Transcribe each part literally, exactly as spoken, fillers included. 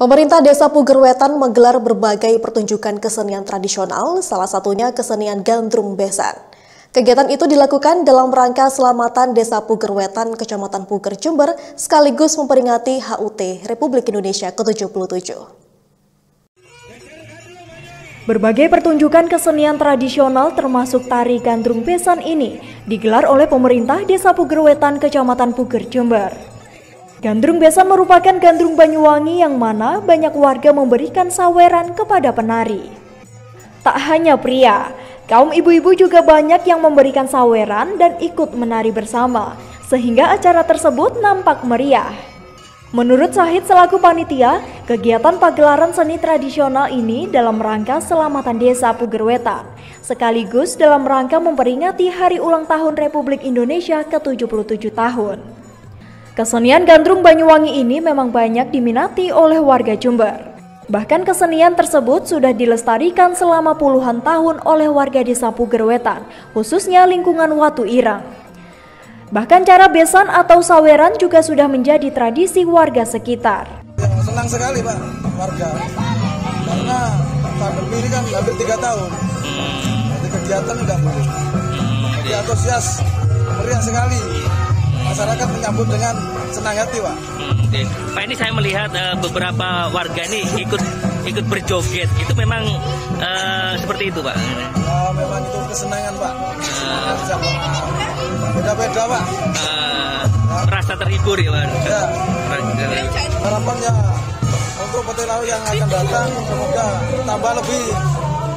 Pemerintah Desa Puger Wetan menggelar berbagai pertunjukan kesenian tradisional, salah satunya kesenian gandrung besan. Kegiatan itu dilakukan dalam rangka selamatan Desa Puger Wetan, Kecamatan Puger, Jember, sekaligus memperingati H U T Republik Indonesia ke tujuh puluh tujuh. Berbagai pertunjukan kesenian tradisional termasuk tari gandrung besan ini digelar oleh pemerintah Desa Puger Wetan, Kecamatan Puger, Jember. Gandrung besan merupakan gandrung Banyuwangi yang mana banyak warga memberikan saweran kepada penari. Tak hanya pria, kaum ibu-ibu juga banyak yang memberikan saweran dan ikut menari bersama, sehingga acara tersebut nampak meriah. Menurut Sahid selaku panitia, kegiatan pagelaran seni tradisional ini dalam rangka selamatan Desa Puger Wetan, sekaligus dalam rangka memperingati Hari Ulang Tahun Republik Indonesia ke tujuh puluh tujuh tahun. Kesenian gandrung Banyuwangi ini memang banyak diminati oleh warga Jember. Bahkan kesenian tersebut sudah dilestarikan selama puluhan tahun oleh warga Desa Puger Wetan, khususnya lingkungan Watu Irang. Bahkan cara besan atau saweran juga sudah menjadi tradisi warga sekitar. Senang sekali Pak warga, karena pandemi ini kan hampir tiga tahun, jadi kegiatan nggak boleh. Jadi antusias, meriah sekali. Masyarakat menyambut dengan senang hati, Pak. Pak, ini saya melihat uh, beberapa warga ini ikut ikut berjoget. Itu memang uh, seperti itu, Pak. Oh, memang itu kesenangan, Pak. Beda-beda, uh, Pak. Uh, nah, rasa terhibur ya, Pak. Ya. Harapannya untuk petinju yang akan datang semoga tambah lebih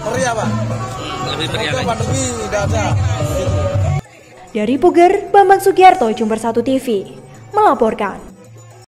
meriah, Pak. Lebih meriah. Semoga pandemi tidak ada. Gitu. Dari Puger, Bambang Sugiharto, Jember satu T V, melaporkan.